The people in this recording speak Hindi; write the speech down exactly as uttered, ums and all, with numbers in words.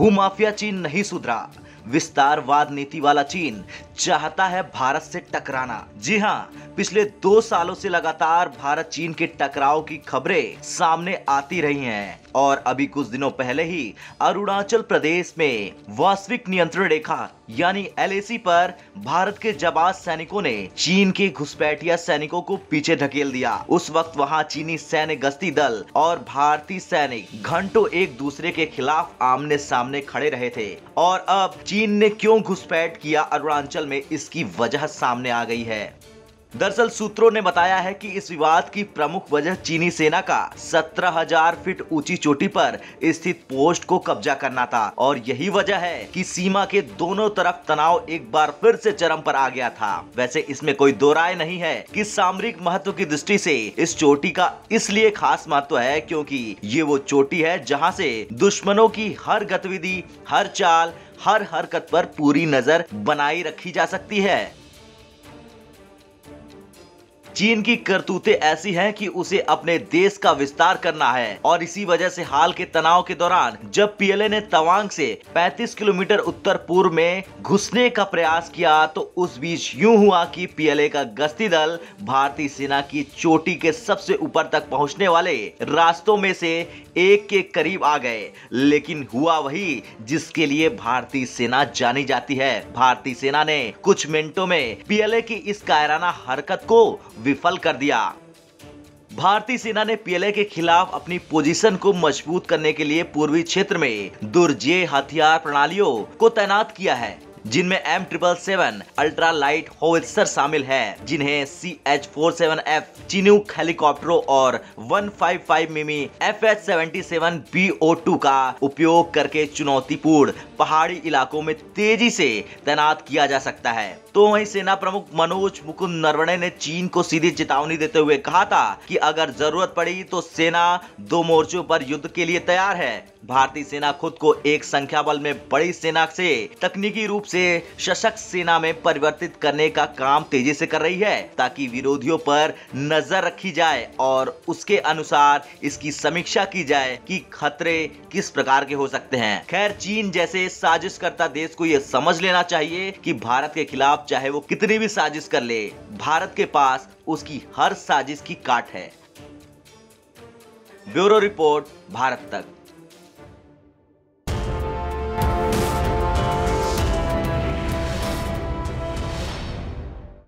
भूमाफिया चीन नहीं सुधरा, विस्तारवाद नीति वाला चीन चाहता है भारत से टकराना। जी हाँ, पिछले दो सालों से लगातार भारत चीन के टकराव की खबरें सामने आती रही हैं और अभी कुछ दिनों पहले ही अरुणाचल प्रदेश में वास्तविक नियंत्रण रेखा यानी एल ए सी पर भारत के जाबाज सैनिकों ने चीन के घुसपैठिया सैनिकों को पीछे धकेल दिया। उस वक्त वहां चीनी सैन्य गश्ती दल और भारतीय सैनिक घंटों एक दूसरे के खिलाफ आमने सामने खड़े रहे थे और अब चीन ने क्यों घुसपैठ किया अरुणाचल में, इसकी वजह सामने आ गई है। दरअसल सूत्रों ने बताया है कि इस विवाद की प्रमुख वजह चीनी सेना का सत्रह हज़ार फीट ऊंची चोटी पर स्थित पोस्ट को कब्जा करना था और यही वजह है कि सीमा के दोनों तरफ तनाव एक बार फिर से चरम पर आ गया था। वैसे इसमें कोई दो राय नहीं है कि सामरिक महत्व की दृष्टि से इस चोटी का इसलिए खास महत्व है क्योंकि ये वो चोटी है जहाँ से दुश्मनों की हर गतिविधि, हर चाल, हर हरकत पर पूरी नजर बनाई रखी जा सकती है। चीन की करतूतें ऐसी हैं कि उसे अपने देश का विस्तार करना है और इसी वजह से हाल के तनाव के दौरान जब पी एल ए ने तवांग से पैंतीस किलोमीटर उत्तर पूर्व में घुसने का प्रयास किया तो उस बीच यूं हुआ कि पी एल ए का गश्ती दल भारतीय सेना की चोटी के सबसे ऊपर तक पहुंचने वाले रास्तों में से एक के करीब आ गए, लेकिन हुआ वही जिसके लिए भारतीय सेना जानी जाती है। भारतीय सेना ने कुछ मिनटों में पी एल ए की इस कायराना हरकत को विफल कर दिया। भारतीय सेना ने पी एल ए के खिलाफ अपनी पोजीशन को मजबूत करने के लिए पूर्वी क्षेत्र में दुर्जेय हथियार प्रणालियों को तैनात किया है जिनमें M triple seven ultra light howitzer शामिल है, जिन्हें C H four seven F Chinook हेलीकॉप्टरों और एक सौ पचपन मिमी F H seventy seven B O two का उपयोग करके चुनौतीपूर्ण पहाड़ी इलाकों में तेजी से तैनात किया जा सकता है। तो वहीं सेना प्रमुख मनोज मुकुंद नरवणे ने चीन को सीधी चेतावनी देते हुए कहा था कि अगर जरूरत पड़ी तो सेना दो मोर्चों पर युद्ध के लिए तैयार है। भारतीय सेना खुद को एक संख्या बल में बड़ी सेना से तकनीकी रूप से सशक्त सेना में परिवर्तित करने का काम तेजी से कर रही है ताकि विरोधियों पर नजर रखी जाए और उसके अनुसार इसकी समीक्षा की जाए कि खतरे किस प्रकार के हो सकते हैं। खैर, चीन जैसे साजिशकर्ता देश को यह समझ लेना चाहिए कि भारत के खिलाफ चाहे वो कितनी भी साजिश कर ले, भारत के पास उसकी हर साजिश की काट है। ब्यूरो रिपोर्ट, भारत तक।